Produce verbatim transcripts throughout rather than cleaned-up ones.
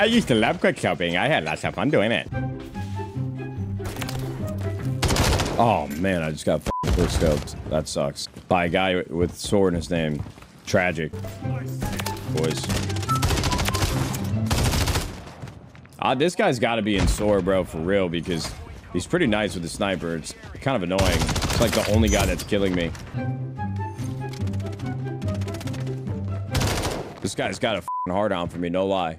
I used to love quick shopping. I had lots of fun doing it. Oh man, I just got f***ing first scoped. That sucks. By a guy with sword in his name. Tragic. Boys. Uh, this guy's got to be in SoaR, bro, for real, because he's pretty nice with the sniper. It's kind of annoying. It's like the only guy that's killing me. This guy's got a f***ing hard on for me, no lie.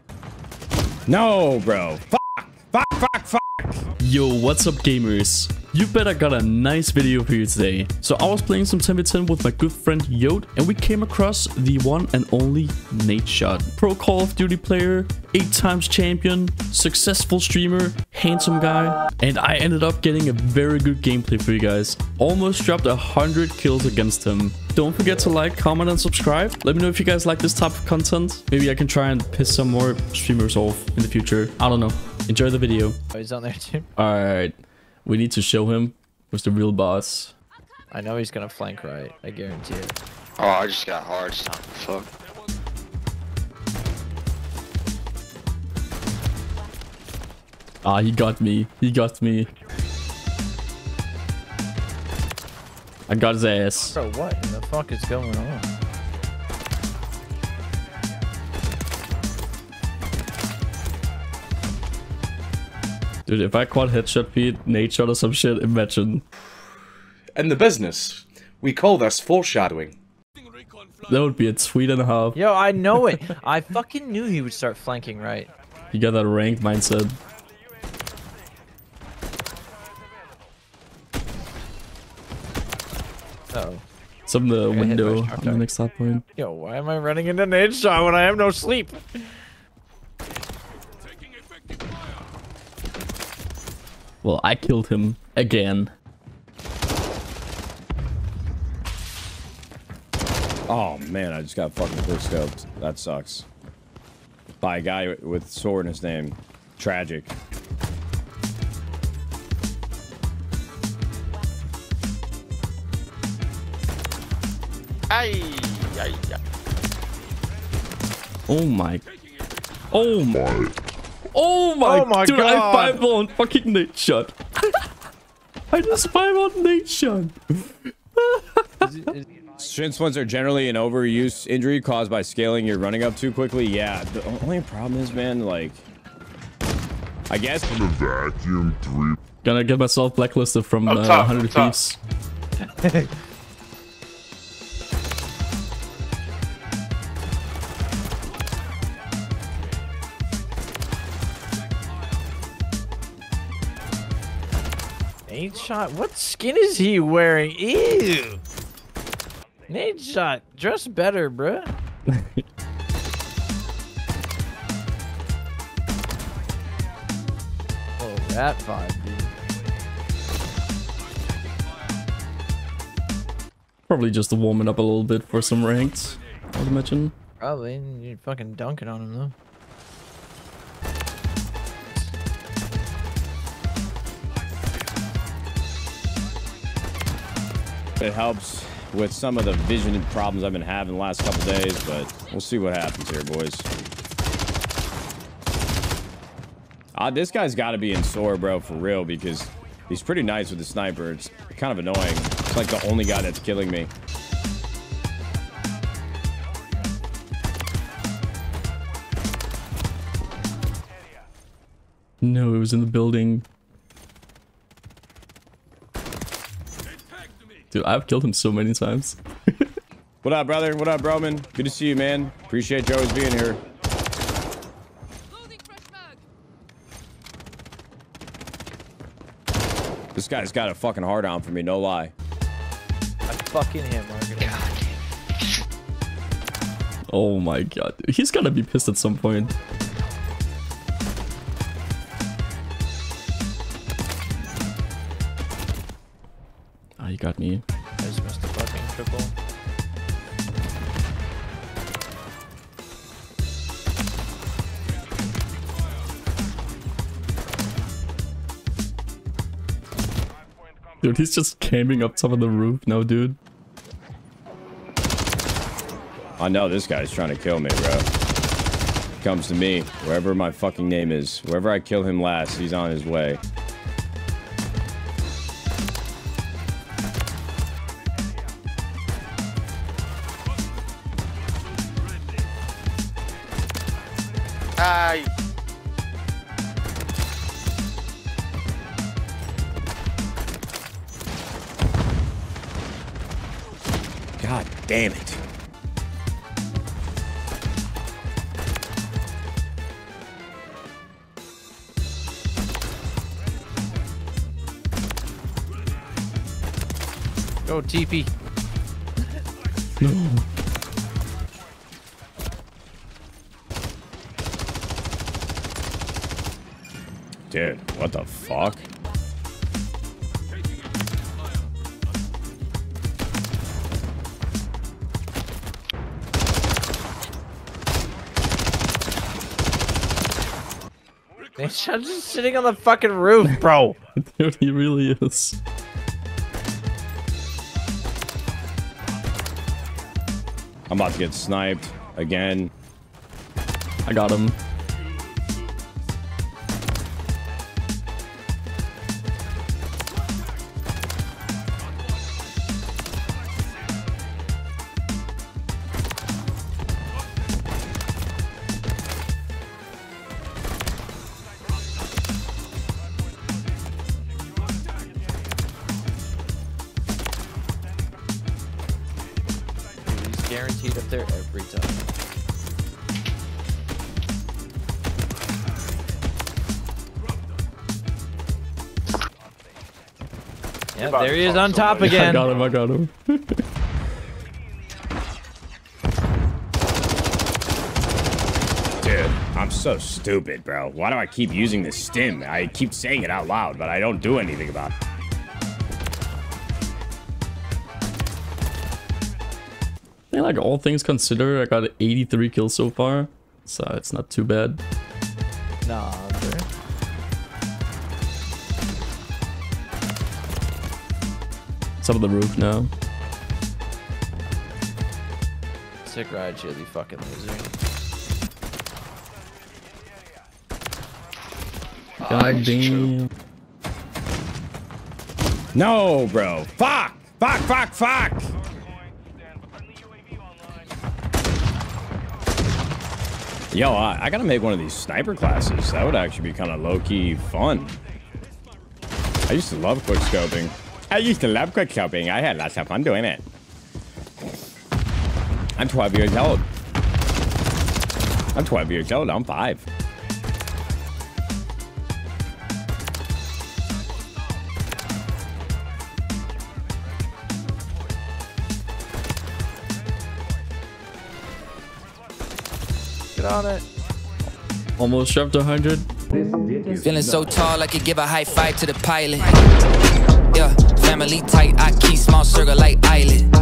No, bro. Fuck, fuck, fuck, fuck. Yo, what's up, gamers? You better got a nice video for you today. So I was playing some ten v ten with my good friend Yote, and we came across the one and only Nadeshot. Pro Call of Duty player, eight times champion, successful streamer, handsome guy. And I ended up getting a very good gameplay for you guys. Almost dropped one hundred kills against him. Don't forget to like, comment, and subscribe. Let me know if you guys like this type of content. Maybe I can try and piss some more streamers off in the future. I don't know. Enjoy the video. Oh, he's on there too. Alright. We need to show him who's the real boss. I know he's gonna flank right. I guarantee it. Oh, I just got hard stuff. Fuck. Ah, he got me. He got me. I got his ass. Bro, what in the fuck is going on? Dude, if I quad headshot Pete, Nadeshot or some shit, imagine. In the business, we call this foreshadowing. That would be a tweet and a half. Yo, I know it. I fucking knew he would start flanking right. You got that ranked mindset. Uh-oh. It's on the window on the next hot point. Yo, why am I running into Nadeshot when I have no sleep? Well, I killed him again. Oh man, I just got fucking first scoped. That sucks. By a guy with sword in his name. Tragic. Ay, ay, ay. Oh my. Oh my. Oh my, oh my dude, God. I fireball on fucking Nadeshot. I just fireball on Nadeshot. Shin splints are generally an overuse injury caused by scaling your running up too quickly. Yeah, the only problem is, man, like, I guess. I'm gonna vacuum three. Gonna get myself blacklisted from uh, top, one hundred Thieves. Nadeshot, what skin is he wearing? Ew! Nadeshot, dress better, bruh. Oh, that vibe, dude. Probably just warming up a little bit for some ranked, I would imagine. Probably. You're fucking dunking on him, though. It helps with some of the vision problems I've been having the last couple days, but we'll see what happens here, boys. Uh, this guy's got to be in SoaR, bro, for real, because he's pretty nice with the sniper. It's kind of annoying. It's like the only guy that's killing me. No, it was in the building. Dude, I've killed him so many times. What up, brother? What up, Broman? Good to see you, man. Appreciate you always being here. This guy's got a fucking hard on for me, no lie. I fucking him, Margaret. Oh my God. Dude. He's gotta be pissed at some point. He got me. I just missed the fucking triple. Dude, he's just camping up top of the roof now, dude. I know this guy's trying to kill me, bro. comes to me, wherever my fucking name is. Wherever I kill him last, he's on his way. Aye. God damn it. Go, T P. No. Dude, what the fuck? They're just sitting on the fucking roof, bro. Dude, he really is. I'm about to get sniped again. I got him. Guaranteed up there every time. Yeah, there he is on top again. I got him, I got him. Dude, I'm so stupid, bro. Why do I keep using this stim? I keep saying it out loud, but I don't do anything about it. Like, all things considered, I got eighty-three kills so far, so it's not too bad. Nah, bro. It's up the roof now. Sick ride, Chili, fucking loser. God oh, damn. No, bro. Fuck! Fuck, fuck, fuck! Yo, I, I gotta make one of these sniper classes. That would actually be kind of low-key fun. I used to love quickscoping. I used to love quickscoping. I had lots of fun doing it. I'm twelve years old. I'm twelve years old. I'm five. On it. Almost shoved one hundred. Feeling so tall I could give a high five to the pilot. Yeah, family tight, I keep small circle like island.